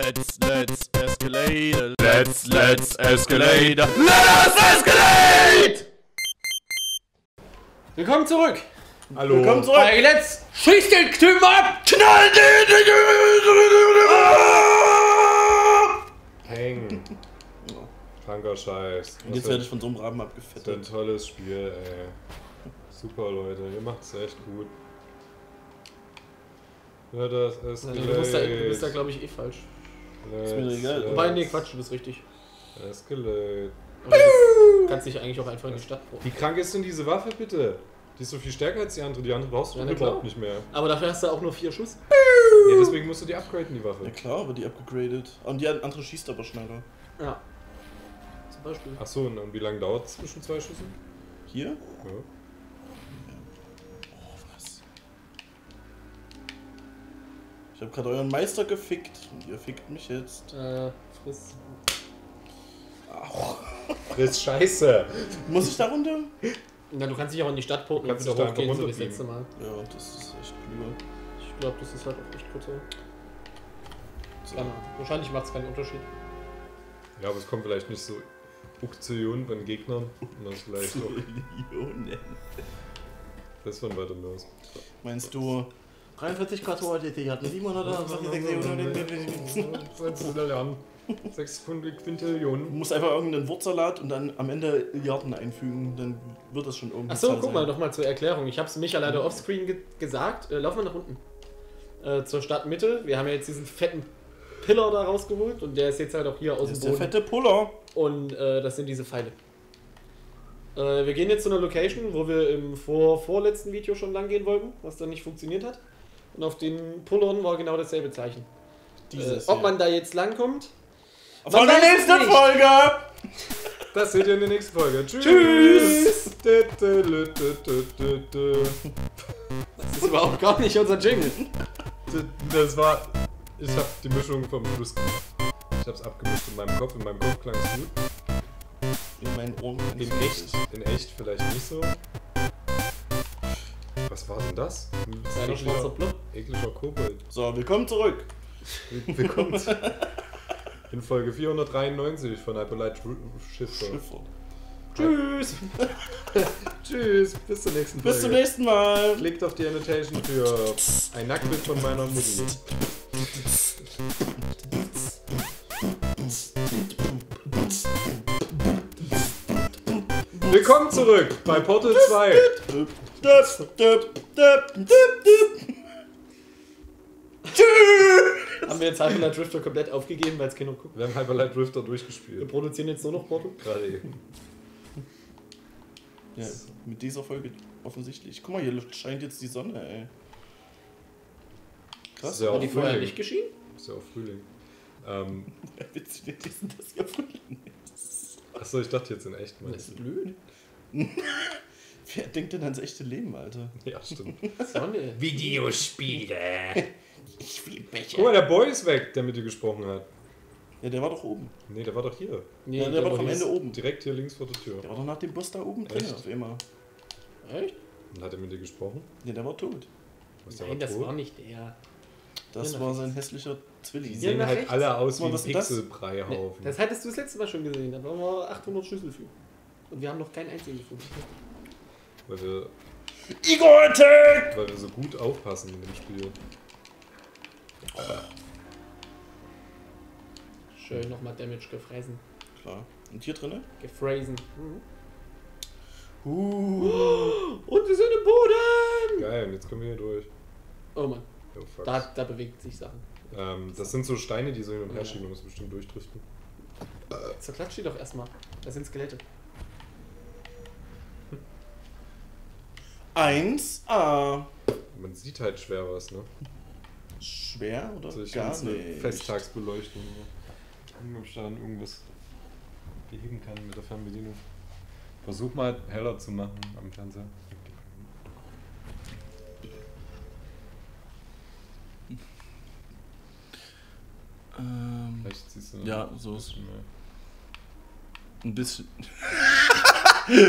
Let's escalate. Let's escalate. Let's escalate! Willkommen zurück. Hallo. Willkommen zurück. Bei Let's schießt den Typen ab. Knall den. Peng. Kranker Scheiß. Und jetzt werde ich von so einem Raben abgefettet. Das ist ein tolles Spiel, ey. Super, Leute. Ihr macht's echt gut. Ja, das ist also, du bist da glaube ich eh falsch. Ist mir egal. Wobei, nee, Quatsch, du bist richtig. Escalate. Du kannst dich eigentlich auch einfach in die Stadt brauchen. Wie krank ist denn diese Waffe, bitte? Die ist so viel stärker als die andere. Die andere brauchst du ja, überhaupt nicht mehr. Aber dafür hast du auch nur 4 Schuss. Ja, deswegen musst du die upgraden, die Waffe. Ja klar, aber die upgradet. Und die andere schießt aber schneller. Ja. Zum Beispiel. Achso, und wie lange dauert es zwischen 2 Schüssen? Hier? Ja. Ich hab gerade euren Meister gefickt und ihr fickt mich jetzt. Friss. Ach. Friss Scheiße. Muss ich da runter? Na, du kannst dich auch in die Stadt porten, kannst du da hochgehen, so wie das letzte Mal. Ja, das ist echt blöd. Ich glaube, das ist halt auch echt kürzer. So. Wahrscheinlich macht es keinen Unterschied. Ja, aber es kommt vielleicht nicht so Uktionen bei den Gegnern. Und das vielleicht auch. Das war weiter los. Meinst du? 43 Grad hoher DT hatten 700 6 Quintillionen. Du musst einfach irgendeinen Wurzelsalat und dann am Ende Milliarden einfügen, dann wird das schon irgendwie. Achso, guck mal, nochmal zur Erklärung. Ich hab's Micha leider offscreen gesagt. Laufen wir nach unten. Zur Stadtmitte. Wir haben ja jetzt diesen fetten Pillar da rausgeholt und der ist jetzt halt auch hier aus dem Boden. Der fette Puller. Und das sind diese Pfeile. Wir gehen jetzt zu einer Location, wo wir im vorletzten Video schon lang gehen wollten, was dann nicht funktioniert hat. Und auf den Pullern war genau dasselbe Zeichen. Dieses ob man da jetzt langkommt. Von der nächsten Folge! Das seht ihr in der nächsten Folge. Tschüss! Tschüss. Das ist überhaupt gar nicht unser Jingle. Das war. Ich hab die Mischung vom Schluss gemacht. Ich hab's abgemischt in meinem Kopf klang es gut. In meinen Ohren. In echt vielleicht nicht so. Was war denn das? Ein ekliger Kobold. So, willkommen zurück! Willkommen in Folge 493 von Hyper Light Drifter. Tschüss! Tschüss! Bis zur nächsten Folge. Bis zum nächsten Mal! Klickt auf die Annotation für ein Nacktbild von meiner Mutti. Willkommen zurück bei Portal 2! Tschüss! Haben wir jetzt Hyper Light Drifter komplett aufgegeben, weil es keiner guckt? Wir haben Hyper Light Drifter durchgespielt. Wir produzieren jetzt nur noch Portal? Gerade eben. Ja, mit dieser Folge offensichtlich. Guck mal, hier scheint jetzt die Sonne, ey. Krass. War die vorher nicht geschienen? Ist ja auch Frühling. Witzig, wir wissen, dass ja Frühling ist. Achso, ich dachte jetzt in echt mal. Das ist blöd. Wer denkt denn ans echte Leben, Alter? Ja, stimmt. Sonne. Videospiele. Ich will Becher. Guck mal, der Boy ist weg, der mit dir gesprochen hat. Ja, der war doch oben. Nee, der war doch hier. Nee, ja, der war doch am Ende oben. Direkt hier links vor der Tür. Der war doch nach dem Bus da oben drin, auf immer. Echt? Und hat er mit dir gesprochen? Nee, der war tot. Was, nein, das war nicht der. Das war sein hässlicher Zwilling. Die sehen halt rechts. Alle aus mal, wie ein Pixelbreihaufen. Das hattest du das letzte Mal schon gesehen. Da waren wir 800 Schlüssel für. Und wir haben noch keinen einzigen gefunden. Weil wir so gut aufpassen in dem Spiel. Schön nochmal Damage gefressen. Klar. Und hier drinne? Gefressen. Mhm. Und wir sind im Boden! Geil, und jetzt kommen wir hier durch. Oh Mann. Oh, da bewegt sich Sachen. Das sind so Steine, die so hin und her schieben, muss bestimmt durchdriften. Zerklatscht die doch erstmal. Das sind Skelette. 1A. Man sieht halt schwer was, ne? Schwer oder so, gar nicht? Festtagsbeleuchtung. Ob ich da irgendwas beheben kann mit der Fernbedienung. Versuch mal heller zu machen am Fernseher. Vielleicht siehst du noch so ist ein bisschen.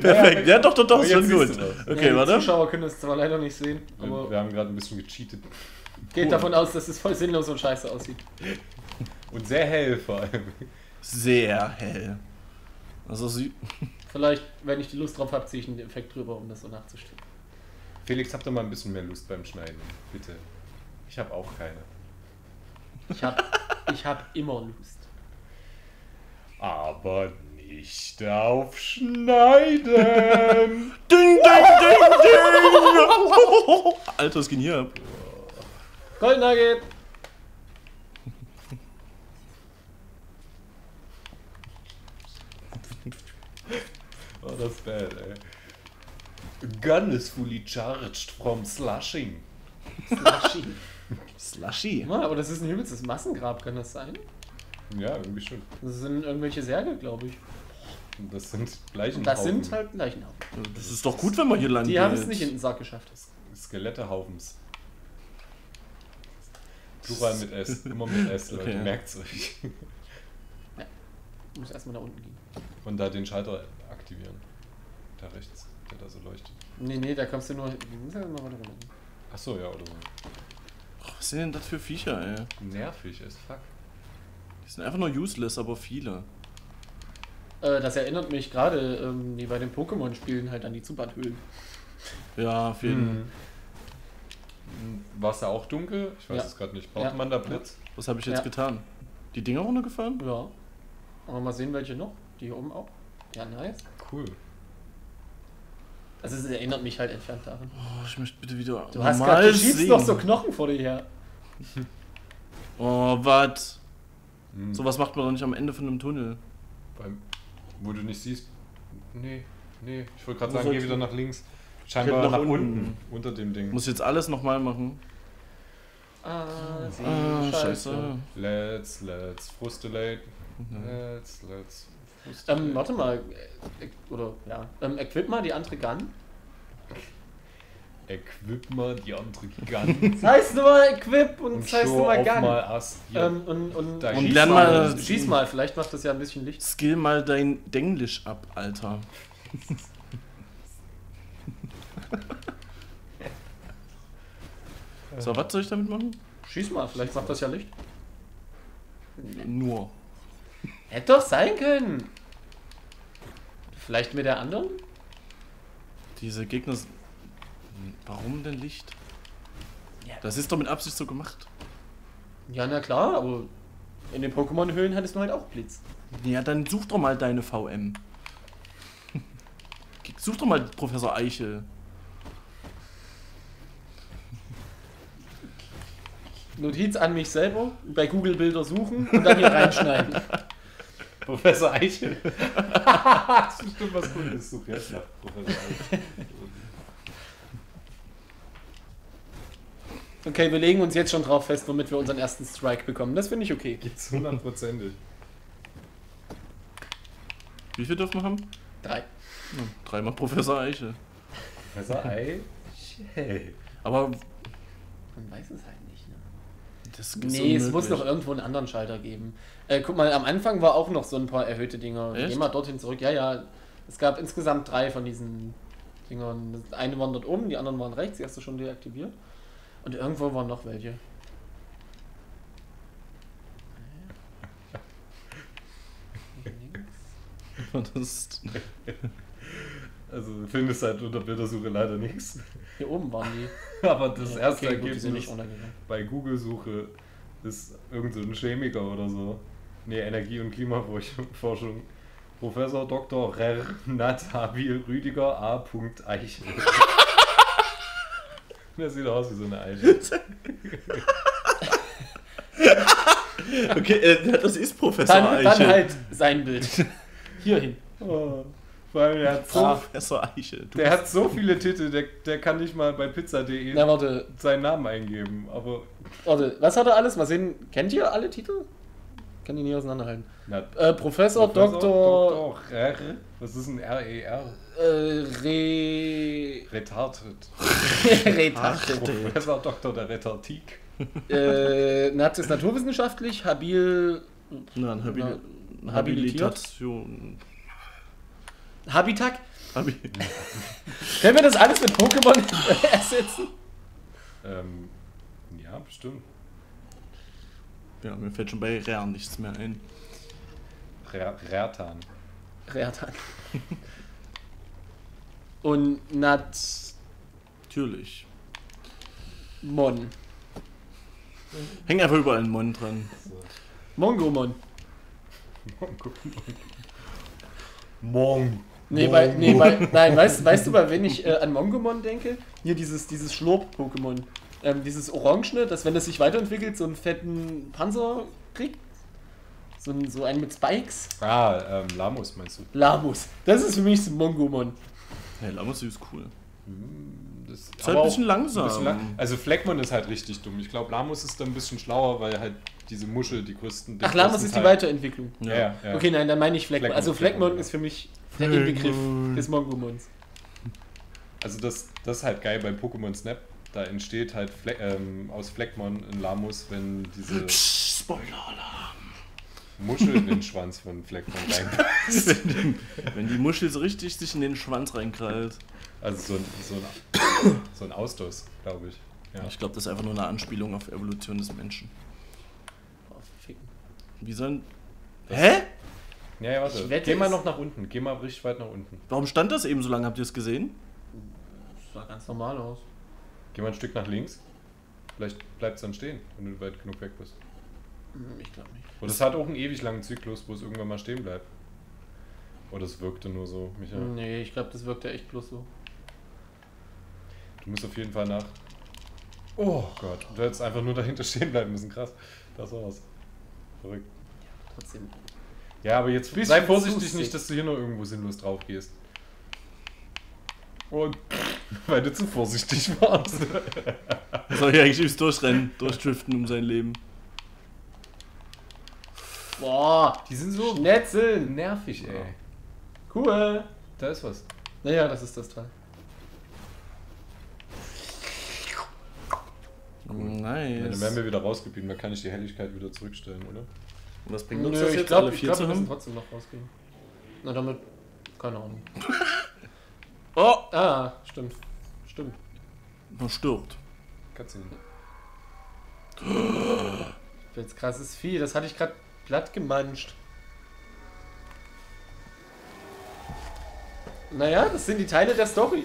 Perfekt, ja, doch, ist schon gut. Okay, ja, warte. Die Zuschauer können das zwar leider nicht sehen, aber wir haben gerade ein bisschen gecheatet. Geht davon aus, dass es voll sinnlos und scheiße aussieht. Und sehr hell vor allem. Sehr hell. Also sie. Vielleicht, wenn ich die Lust drauf habe, ziehe ich einen Effekt drüber, um das so nachzustellen. Felix, habt doch mal ein bisschen mehr Lust beim Schneiden. Bitte. Ich habe auch keine. Ich hab immer Lust. Aber nicht auf Schneiden! Ding, ding, ding, ding! Alter, es ging hier ab. Gold Nugget! Oh, das ist bad, ey. Gun is fully charged from slushing. Slushing. Slushy. Ja, aber das ist ein übelstes Massengrab, kann das sein? Ja, irgendwie schon. Das sind irgendwelche Särge, glaube ich. Und das sind Leichenhaufen. Das sind halt Leichenhaufen. Das ist doch gut, wenn man hier landet. Die haben es nicht in den Sarg geschafft. Skelettaufens. Plural mit S. Immer mit S, Leute. Okay, ja. Merkt's euch. Ja. Ich muss erstmal nach unten gehen. Und da den Schalter aktivieren. Da rechts, der da so leuchtet. Nee, nee, da kommst du nur... Achso, ja, oder so. Was sind denn das für Viecher, ey? Nervig as fuck. Die sind einfach nur useless, aber viele. Das erinnert mich gerade, wie bei den Pokémon-Spielen, halt an die Zubat-Höhlen. Ja, auf jeden Fall. War es da auch dunkel? Ich weiß es gerade nicht. Braucht man da Blitz? Was habe ich jetzt getan? Die Dinger runtergefahren? Ja. Aber mal sehen, welche noch. Die hier oben auch. Ja, nice. Cool. Also es erinnert mich halt entfernt daran. Oh, ich möchte bitte wieder... Du hast grad, du schiebst noch so Knochen vor dir her. Oh, was? Hm. Sowas macht man doch nicht am Ende von einem Tunnel. Beim, wo du nicht siehst... Nee, nee. Ich wollte gerade sagen, geh wieder nach links. Scheinbar nach unten. Unter dem Ding. Muss jetzt alles nochmal machen. Scheiße. Let's frustulate. Let's... warte mal, oder, ja, equip mal die andere Gun. Equip mal die andere Gun. Das heißt nur mal Equip und das heißt nur mal Gun. Mal Ast, ja. Und lern mal, schieß mal, vielleicht macht das ja ein bisschen Licht. Skill mal dein Denglisch ab, Alter. So, was soll ich damit machen? Schieß mal, vielleicht macht das ja Licht. Nur. Hätte doch sein können. Vielleicht mit der anderen? Diese Gegner... Warum denn Licht? Ja. Das ist doch mit Absicht so gemacht. Ja, na klar, aber in den Pokémon-Höhlen hattest du halt auch Blitz. Ja, dann such doch mal deine VM. Such doch mal Professor Eichel. Notiz an mich selber, bei Google Bilder suchen und dann hier reinschneiden. Professor Eichel. Das ist bestimmt was Cooles. Such jetzt nach Professor Eichel. Okay, wir legen uns jetzt schon drauf fest, womit wir unseren ersten Strike bekommen. Das finde ich okay. Geht's 100%ig. Wie viel dürfen wir haben? 3. Ja, 3 mal Professor Eichel. Professor Eichel. Aber man weiß es halt nicht. Nee, es muss noch irgendwo einen anderen Schalter geben. Guck mal, am Anfang war auch noch so ein paar erhöhte Dinger. Echt? Geh mal dorthin zurück. Ja, ja. Es gab insgesamt 3 von diesen Dingern. Das eine waren dort oben, die anderen waren rechts. Die hast du schon deaktiviert. Und irgendwo waren noch welche. Also findest halt unter Bildersuche leider nichts. Hier oben waren die. Aber das erste Ergebnis nicht bei Google-Suche ist irgend so ein Chemiker oder so. Ne, Energie- und Klimaforschung. Professor Dr. Renat Habil Rüdiger A. Eichel. Der sieht aus wie so eine Eichel. Okay, das ist Professor Eichel. Dann halt sein Bild. Hierhin. Oh. Weil er hat Professor Eichel. Der hat so viele Titel, der kann nicht mal bei pizza.de seinen Namen eingeben. Aber warte, was hat er alles? Mal sehen, kennt ihr alle Titel? Ich kann die nie auseinanderhalten. Professor Dr. R. Was ist ein RER? Retardet. Retardet. Professor Dr. der Retartik. Nazis naturwissenschaftlich, Habilitation. Habitat? Können wir das alles mit Pokémon ersetzen? Ja, bestimmt. Ja, mir fällt schon bei Rean nichts mehr ein. Reatan. Reatan. Und natürlich. Mon. Hängt einfach überall ein Mon dran. So. Mongomon. Mongomon. Nee, nein, weißt du, bei wen ich an Mongomon denke? Hier dieses Schlurp-Pokémon. Dieses Orangene, dass wenn es sich weiterentwickelt, so einen fetten Panzer kriegt. So einen mit Spikes. Ah, Lamus meinst du? Lamus. Das ist für mich so ein Mongomon. Hey, Lamus ist cool. Das ist halt ein bisschen langsam. Also Fleckmon ist halt richtig dumm. Ich glaube, Lamus ist dann ein bisschen schlauer, weil halt diese Muschel die größten... Ach, Lamus ist die Weiterentwicklung. Ja. Okay, nein, dann meine ich Fleckmon. Also Fleckmon ist für mich der Inbegriff des Mongomons. Also das ist halt geil bei Pokémon Snap. Da entsteht halt aus Fleckmon in Lamus, wenn diese... Psst, Spoiler-Alarm. Muschel in den Schwanz von Fleckmon reinpasst. Wenn die Muschel so richtig sich in den Schwanz reinkrallt. Also so ein Ausstoß, glaube ich. Ja. Ich glaube, das ist einfach nur eine Anspielung auf Evolution des Menschen. Wie so ein... Hä? Ja, warte. Geh mal noch nach unten. Geh mal richtig weit nach unten. Warum stand das eben so lange? Habt ihr es gesehen? Das sah ganz normal aus. Geh mal ein Stück nach links. Vielleicht bleibt es dann stehen, wenn du weit genug weg bist. Ich glaube nicht. Und es hat auch einen ewig langen Zyklus, wo es irgendwann mal stehen bleibt. Oder es wirkte nur so, Micha? Nee, ich glaube, das wirkte echt bloß so. Du musst auf jeden Fall nach... Oh Gott, du hättest einfach nur dahinter stehen bleiben müssen, krass. Das war's. Verrückt. Ja, trotzdem. Ja, aber jetzt sei vorsichtig, nicht, dass du hier noch irgendwo sinnlos drauf gehst. Und... weil du zu vorsichtig warst. Soll ich eigentlich übs Durchrennen, durchdriften um sein Leben. Boah, die sind so Schnetzeln, nervig, ey. Oh. Cool. Da ist was. Naja, das ist das Teil. Nice. Dann werden wir wieder rausgebieten, dann kann ich die Helligkeit wieder zurückstellen, oder? Und was bringt uns das jetzt? Ich glaube, wir müssen trotzdem noch rausgehen. Na damit, keine Ahnung. Oh! Ah, stimmt. Stimmt. Man stirbt. Katzen. Jetzt krasses Vieh, das hatte ich gerade platt gemanscht. Naja, das sind die Teile der Story.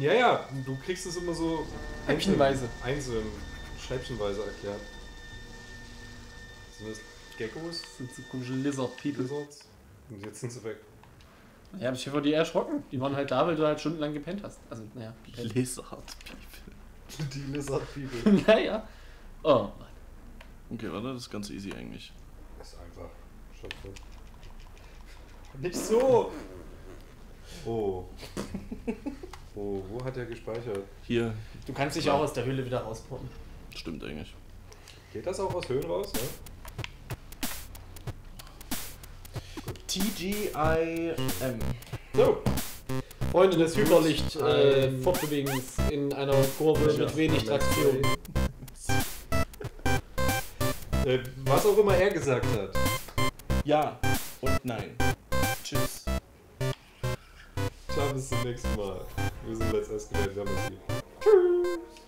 Ja, du kriegst es immer so häppchenweise. Schäppchenweise erklärt. Sind das Geckos? Das sind so komische Lizards. Und jetzt sind sie weg. Ja, aber ich war die erschrocken. Die waren halt da, weil du halt stundenlang gepennt hast. Also, naja. Lizard-People. Die Lizard-People. Naja. Oh, Mann. Okay, warte, das ist ganz easy eigentlich. Das ist einfach. Schöpfe. Nicht so! Oh. Oh, wo hat er gespeichert? Hier. Du kannst dich auch aus der Höhle wieder rauspoppen. Stimmt eigentlich. Geht das auch aus Höhlen raus, ne? TGIM. So. Freunde des Hyperlicht fortbewegens in einer Kurve mit wenig Traktion. Was auch immer er gesagt hat. Ja und nein. Tschüss. Ciao, bis zum nächsten Mal. Wir sind Let's Escalate. Tschüss.